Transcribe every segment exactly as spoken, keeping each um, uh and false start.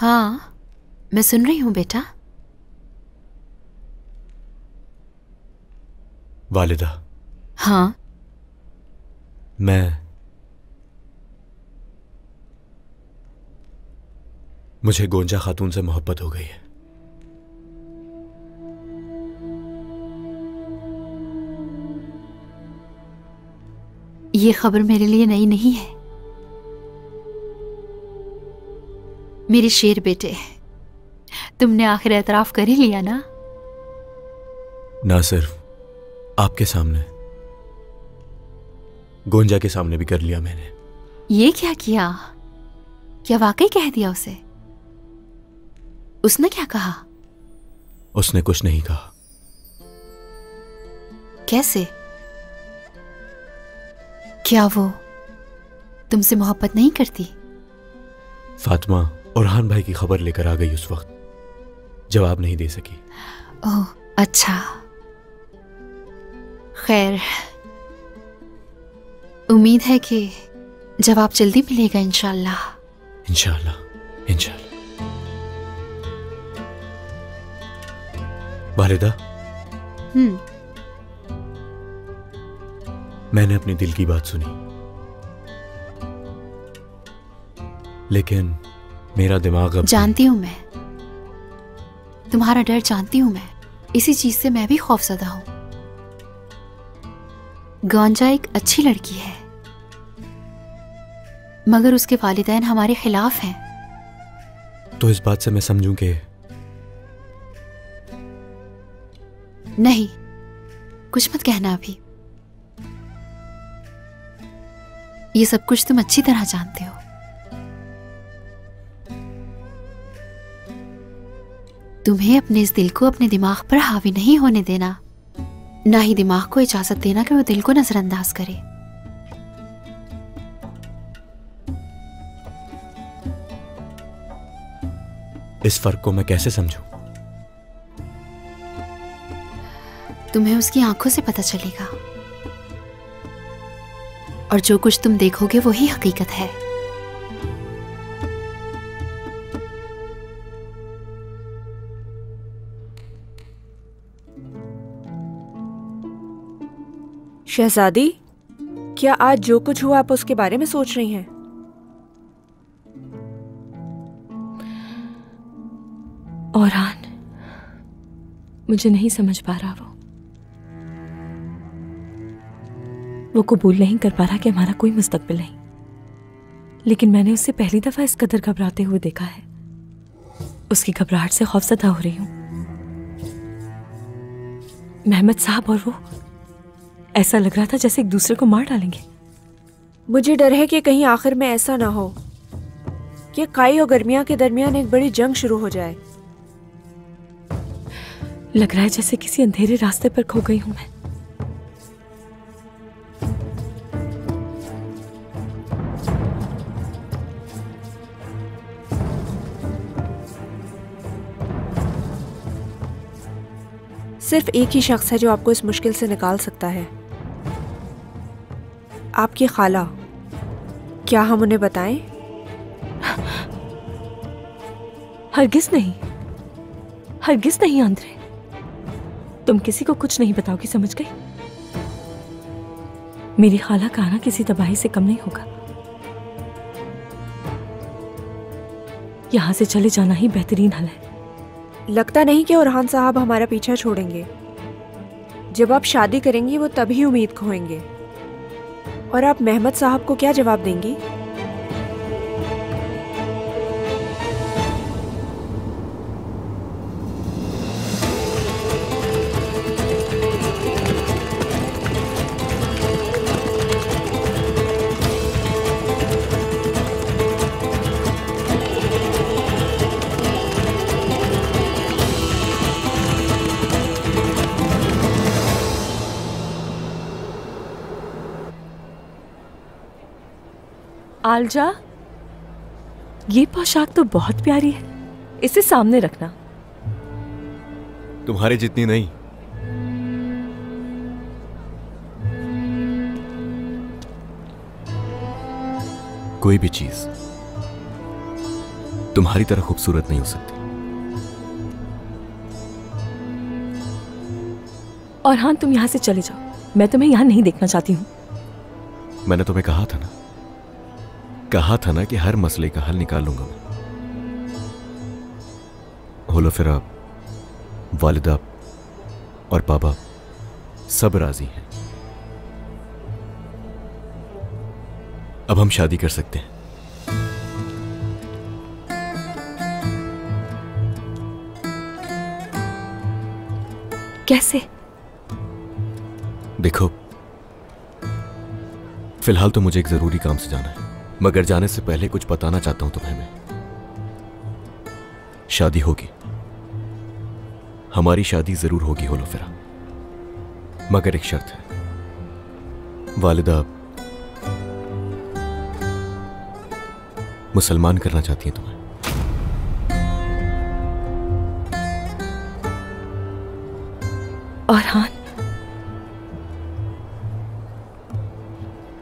हाँ मैं सुन रही हूँ बेटा। वालिदा। हाँ। मैं मुझे गोंजा खातून से मोहब्बत हो गई है। ये खबर मेरे लिए नई नहीं है मेरे शेर बेटे। तुमने आखिर एतराफ कर ही लिया ना? ना सिर्फ आपके सामने, गोंजा के सामने भी कर लिया मैंने। ये क्या किया? क्या वाकई कह दिया उसे? उसने क्या कहा? उसने कुछ नहीं कहा। कैसे? क्या वो तुमसे मोहब्बत नहीं करती? फातिमा और हान भाई की खबर लेकर आ गई उस वक्त, जवाब नहीं दे सकी। ओह अच्छा, खैर उम्मीद है कि जवाब जल्दी मिलेगा इंशाल्लाह। इंशाल्लाह इंशाल्लाह। वालिदा। हम्म। मैंने अपने दिल की बात सुनी, लेकिन मेरा दिमाग अब जानती हूं मैं तुम्हारा डर, जानती हूं मैं। इसी चीज से मैं भी खौफजदा हूं। गोंजा एक अच्छी लड़की है, मगर उसके वालिदैन हमारे खिलाफ हैं। तो इस बात से मैं समझूं कि नहीं, कुछ मत कहना अभी। ये सब कुछ तुम अच्छी तरह जानते हो। तुम्हें अपने इस दिल को अपने दिमाग पर हावी नहीं होने देना, ना ही दिमाग को इजाजत देना कि वो दिल को नजरअंदाज करे। इस फर्क को मैं कैसे समझूं? तुम्हें उसकी आंखों से पता चलेगा, और जो कुछ तुम देखोगे वही हकीकत है। शहजादी, क्या आज जो कुछ हुआ आप उसके बारे में सोच रही हैं? औरान, मुझे नहीं समझ पा रहा, वो वो कबूल नहीं कर पा रहा कि हमारा कोई मुस्तकबिल नहीं। लेकिन मैंने उससे पहली दफा इस कदर घबराते हुए देखा है। उसकी घबराहट से खौफजदा हो रही हूं। महमद साहब और वो, ऐसा लग रहा था जैसे एक दूसरे को मार डालेंगे। मुझे डर है कि कहीं आखिर में ऐसा ना हो कि काई और गर्मिया के दरमियान एक बड़ी जंग शुरू हो जाए। लग रहा है जैसे किसी अंधेरे रास्ते पर खो गई हूं मैं। सिर्फ एक ही शख्स है जो आपको इस मुश्किल से निकाल सकता है, आपकी खाला। क्या हम उन्हें बताएं? हरगिज नहीं, हरगिज नहीं आंद्रे, तुम किसी को कुछ नहीं बताओगी, समझ गई? मेरी खाला का आना किसी तबाही से कम नहीं होगा। यहां से चले जाना ही बेहतरीन हल है। लगता नहीं कि औरहान साहब हमारा पीछा छोड़ेंगे। जब आप शादी करेंगी वो तभी उम्मीद खोएंगे। और आप महमद साहब को क्या जवाब देंगी? आलजा, ये पोशाक तो बहुत प्यारी है, इसे सामने रखना। तुम्हारे जितनी नहीं। कोई भी चीज तुम्हारी तरह खूबसूरत नहीं हो सकती। और हाँ, तुम यहाँ से चले जाओ, मैं तुम्हें यहाँ नहीं देखना चाहती हूँ। मैंने तुम्हें कहा था ना, कहा था ना कि हर मसले का हल निकाल लूंगा मैं। होलो फिर आप, वालिदा और बाबा सब राजी हैं। अब हम शादी कर सकते हैं। कैसे? देखो, फिलहाल तो मुझे एक जरूरी काम से जाना है, मगर जाने से पहले कुछ बताना चाहता हूं तुम्हें मैं। शादी होगी, हमारी शादी जरूर होगी होलो फिरा, मगर एक शर्त है। वालिदा मुसलमान करना चाहती है तुम्हें। और हाँ,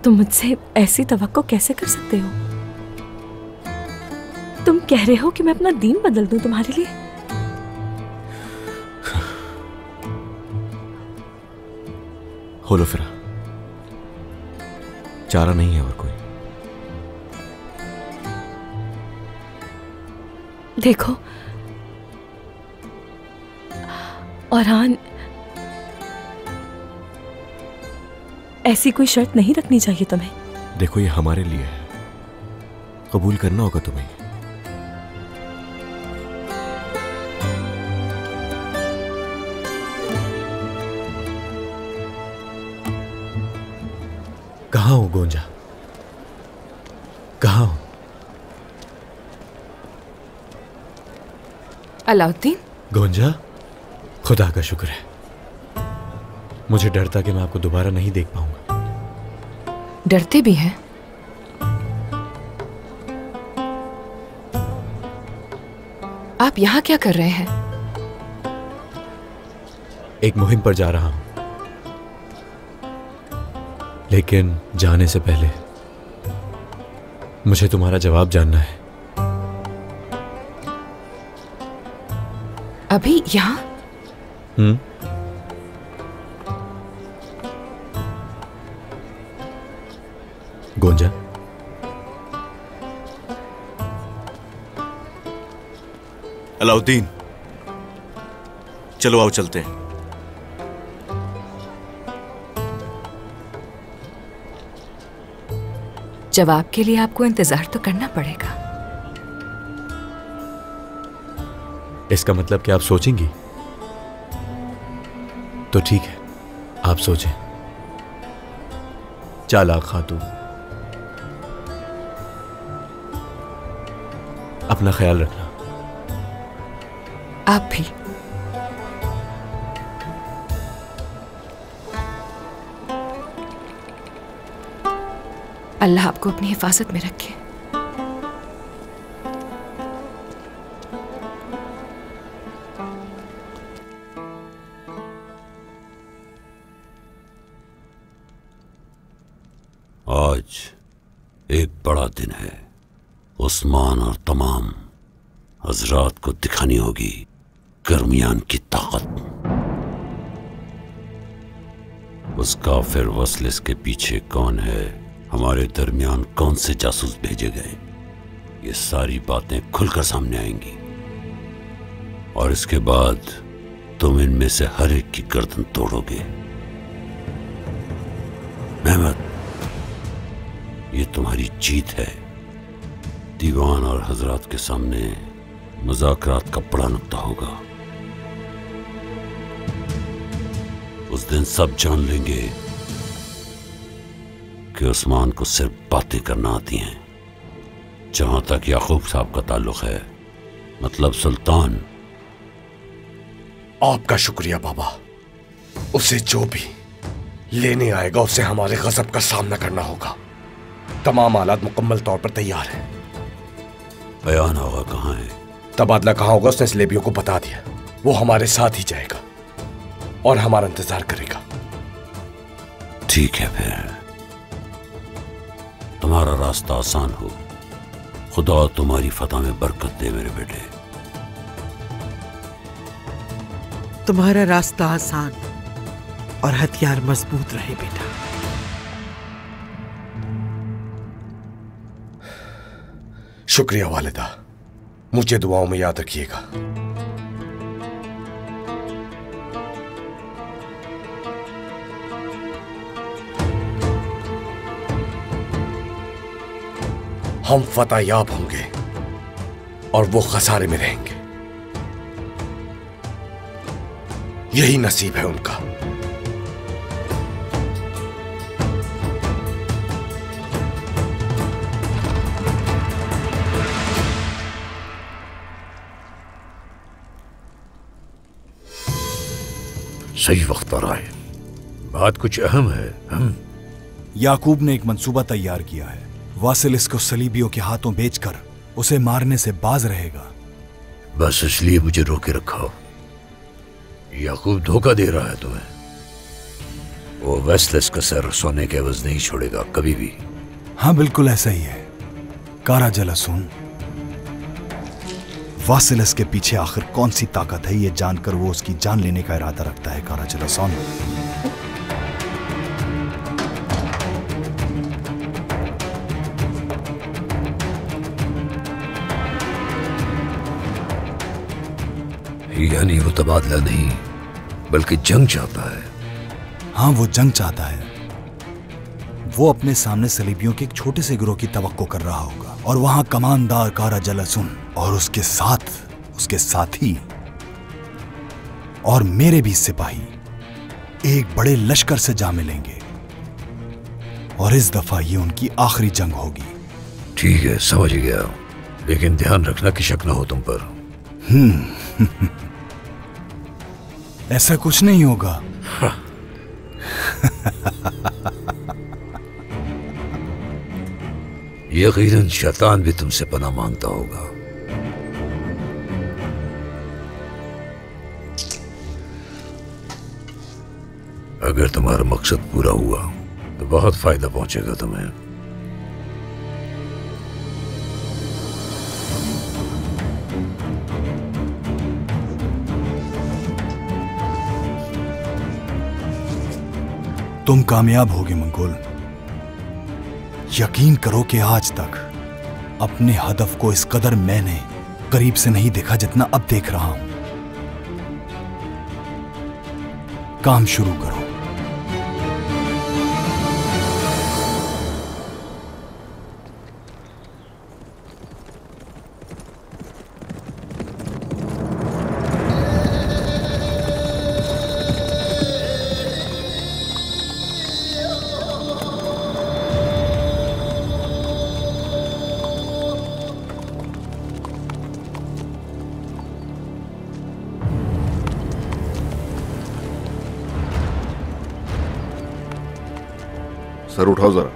तुम मुझसे ऐसी तवक्को कैसे कर सकते हो? तुम कह रहे हो कि मैं अपना दीन बदल दूं तुम्हारे लिए? होलो फिरा, चारा नहीं है और कोई। देखो औरान, ऐसी कोई शर्त नहीं रखनी चाहिए तुम्हें। देखो ये हमारे लिए है, कबूल करना होगा तुम्हें। कहाँ हो गोंजा, कहाँ हो? अलाउद्दीन। गोंजा, खुदा का शुक्र है। मुझे डर था कि मैं आपको दोबारा नहीं देख पाऊंगा। डरते भी हैं? आप यहाँ क्या कर रहे हैं? एक मुहिम पर जा रहा हूं, लेकिन जाने से पहले मुझे तुम्हारा जवाब जानना है। अभी यहाँ? हम्म। गोंजा, अलाउद्दीन, चलो आओ चलते हैं। जवाब के लिए आपको इंतजार तो करना पड़ेगा। इसका मतलब कि आप सोचेंगी? तो ठीक है, आप सोचें। चालाक खातून, अपना ख्याल रखना। आप भी। अल्लाह आपको अपनी हिफाजत में रखे। आज एक बड़ा दिन है। उस्मान और तमाम हजरात को दिखानी होगी गर्मियान की ताकत। उसका फिर वसल इसके पीछे कौन है, हमारे दरमियान कौन से जासूस भेजे गए, ये सारी बातें खुलकर सामने आएंगी। और इसके बाद तुम इनमें से हर एक की गर्दन तोड़ोगे। मेहमत, ये तुम्हारी जीत है। दीवान और हजरात के सामने मुज़ाकरात का बड़ा नुक्ता होगा। उस दिन सब जान लेंगे कि उस्मान को सिर्फ बातें करना आती हैं। जहां तक याकूब साहब का ताल्लुक है, मतलब सुल्तान। आपका शुक्रिया बाबा। उसे जो भी लेने आएगा, उसे हमारे गजब का सामना करना होगा। तमाम आलात मुकम्मल तौर पर तैयार हैं। बयान होगा कहाँ है, तबादला कहाँ होगा, उसने सलेबियों को बता दिया। वो हमारे साथ ही जाएगा और हमारा इंतजार करेगा। ठीक है, फिर तुम्हारा रास्ता आसान हो। खुदा तुम्हारी फतह में बरकत दे मेरे बेटे। तुम्हारा रास्ता आसान और हथियार मजबूत रहे बेटा। शुक्रिया वालिदा, मुझे दुआओं में याद रखिएगा। हम फतह याब होंगे और वो खसारे में रहेंगे, यही नसीब है उनका। सही वक्त पर आए। बात कुछ अहम है। हम याकूब ने एक मंसूबा तैयार किया है। वासिल इसको सलीबियों के हाथों बेचकर उसे मारने से बाज रहेगा। बस इसलिए मुझे रोके रखा हो। याकूब धोखा दे रहा है तुम्हें। वो वेस्टलेस का सर सोने के एवज नहीं छोड़ेगा कभी भी। हाँ बिल्कुल ऐसा ही है काराजलासूम। वासिलस के पीछे आखिर कौन सी ताकत है, ये जानकर वो उसकी जान लेने का इरादा रखता है काराजलासूम। यानी वो तबादला नहीं बल्कि जंग चाहता है। हाँ वो जंग चाहता है। वो अपने सामने सलीबियों के एक छोटे से गिरोह की तवक्को कर रहा होगा और वहां कमानदार काराजलासूम और उसके साथ उसके साथी और मेरे भी सिपाही एक बड़े लश्कर से जा मिलेंगे और इस दफा ये उनकी आखिरी जंग होगी। ठीक है समझ गया, लेकिन ध्यान रखना कि शक न हो तुम पर। हम्म ऐसा कुछ नहीं होगा। हाँ। यकीनन शैतान भी तुमसे पना मांगता होगा। अगर तुम्हारा मकसद पूरा हुआ तो बहुत फायदा पहुंचेगा तुम्हें। तुम कामयाब होगे मंगोल। यकीन करो कि आज तक अपने हदफ को इस कदर मैंने करीब से नहीं देखा जितना अब देख रहा हूं। काम शुरू करो। सर उठाओ जरा,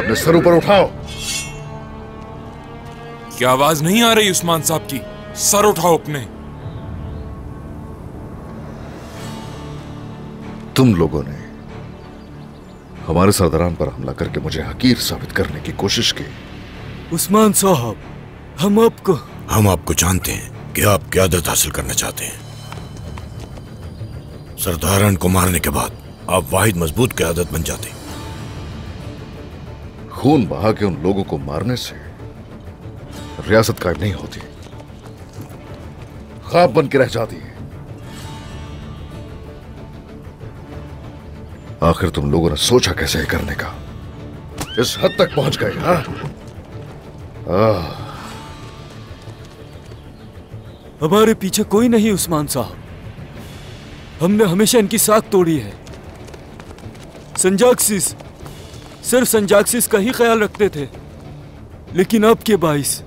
अपने सर ऊपर उठाओ। क्या आवाज नहीं आ रही उस्मान साहब की? सर उठाओ अपने। तुम लोगों ने हमारे सरदारान पर हमला करके मुझे हकीर साबित करने की कोशिश की। उस्मान साहब हम आपको हम आपको जानते हैं कि आप क़यादत हासिल करना चाहते हैं। सरदारान को मारने के बाद आप वाहिद मजबूत क़यादत बन जाते। खून बहा के उन लोगों को मारने से रियासत कायम नहीं होती, ख्वाब बन के रह जाती है। आखिर तुम लोगों ने सोचा कैसे करने का, इस हद तक पहुंच गए। हाँ हमारे पीछे कोई नहीं उस्मान साहब, हमने हमेशा इनकी साख तोड़ी है। संजाक्सिस, सिर्फ संजाक्सिस का ही ख्याल रखते थे, लेकिन आपके बाइस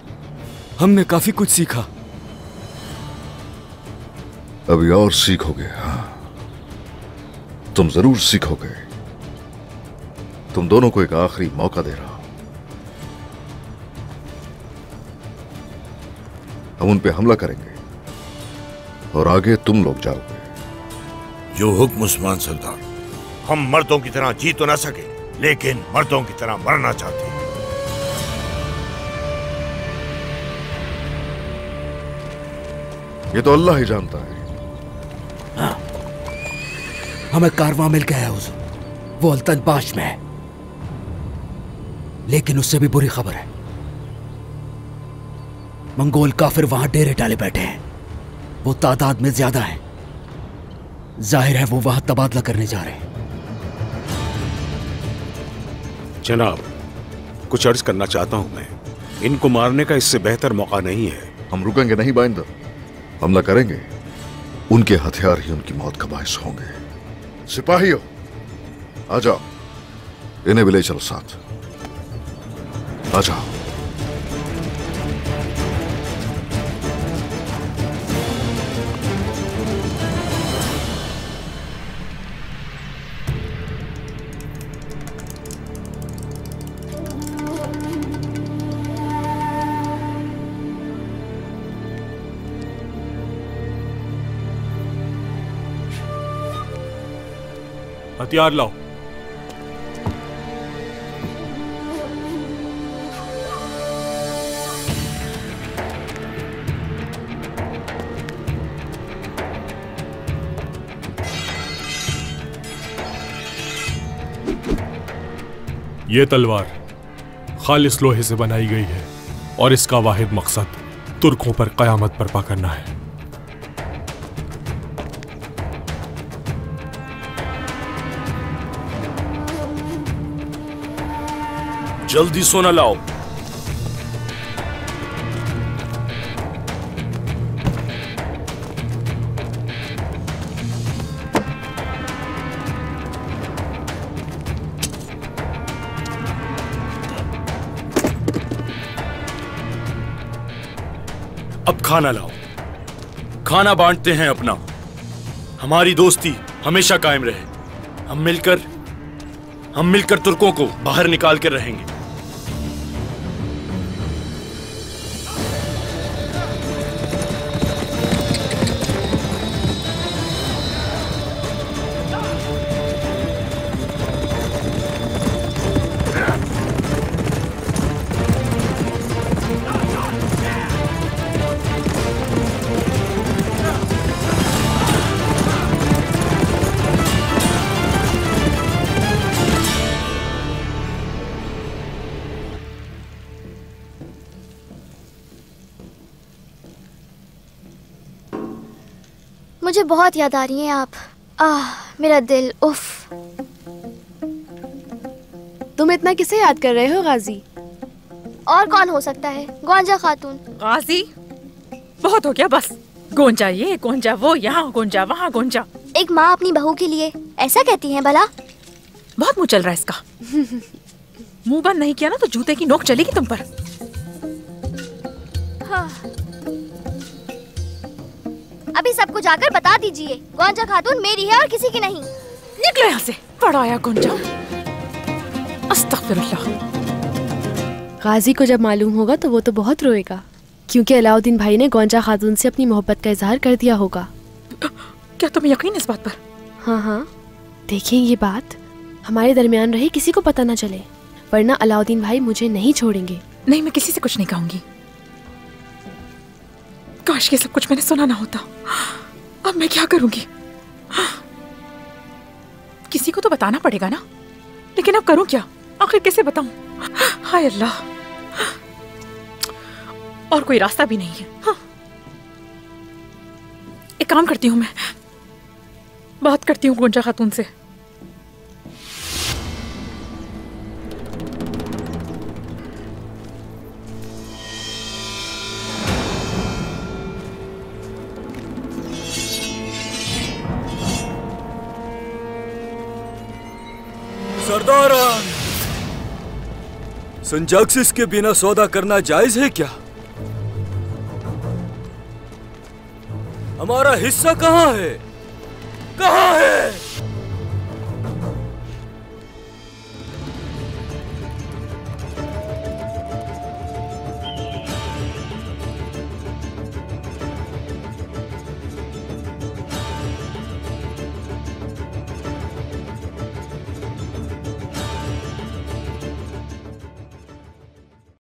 हमने काफी कुछ सीखा। अभी और सीखोगे। हाँ तुम जरूर सीखोगे। तुम दोनों को एक आखिरी मौका दे रहा हूं। हम उन पे हमला करेंगे और आगे तुम लोग जाओगे। जो हुक्म उस्मान सरदार। हम मर्दों की तरह जी तो ना सके लेकिन मर्दों की तरह मरना चाहती। ये तो अल्लाह ही जानता है। हाँ। हमें कारवां मिल गया है उस, वो अल्तनबाश में है, लेकिन उससे भी बुरी खबर है, मंगोल काफिर वहां डेरे डाले बैठे हैं, वो तादाद में ज्यादा है, जाहिर है वो वहां तबादला करने जा रहे हैं। जनाब, कुछ अर्ज करना चाहता हूं मैं, इनको मारने का इससे बेहतर मौका नहीं है। हम रुकेंगे नहीं बाइंदर, हमला करेंगे, उनके हथियार ही उनकी मौत का बायस होंगे। सिपाहियों, आ जाओ, इन्हें भी ले चलो साथ, आ जाओ। हथियार लाओ। ये तलवार खालिस लोहे से बनाई गई है और इसका वाहिद मकसद तुर्कों पर कयामत बर्पा करना है। जल्दी सोना लाओ। अब खाना लाओ, खाना बांटते हैं अपना, हमारी दोस्ती हमेशा कायम रहे। हम मिलकर हम मिलकर तुर्कों को बाहर निकाल कर रहेंगे। मुझे बहुत याद आ रही हैं आप। आह, मेरा दिल, उफ। तुम इतना किसे याद कर रहे हो गाजी? और कौन हो सकता है, गोंजा खातून। गाजी, बहुत हो गया बस। गोंजा ये, गोंजा वो, यहाँ गोंजा, वहाँ गोंजा। एक माँ अपनी बहू के लिए ऐसा कहती है भला? बहुत मुँह चल रहा है इसका। मुँह बंद नहीं किया ना तो जूते की नोक चलेगी तुम पर। हाँ। अभी सबको जाकर बता दीजिए, गोंजा खातून मेरी है और किसी की नहीं। निकलो यहाँ से, पढ़ाया गोंजा। अस्तगफिरुल्लाह। गाजी को जब मालूम होगा तो वो तो बहुत रोएगा, क्योंकि अलाउद्दीन भाई ने गोंजा खातून से अपनी मोहब्बत का इजहार कर दिया होगा। क्या तुम्हें यकीन है इस बात पर? हाँ हाँ, देखिए ये बात हमारे दरमियान रहे, किसी को पता न चले, वरना अलाउद्दीन भाई मुझे नहीं छोड़ेंगे। नहीं, मैं किसी से कुछ नहीं कहूँगी। काश ये सब कुछ मैंने सुना ना होता। अब मैं क्या करूंगी? किसी को तो बताना पड़ेगा ना, लेकिन अब करूं क्या? आखिर कैसे बताऊं? हाय अल्लाह, और कोई रास्ता भी नहीं है। हाँ। एक काम करती हूं, मैं बात करती हूं गोंजा खातून से। संजाक्स के बिना सौदा करना जायज है क्या? हमारा हिस्सा कहाँ है? कहाँ है?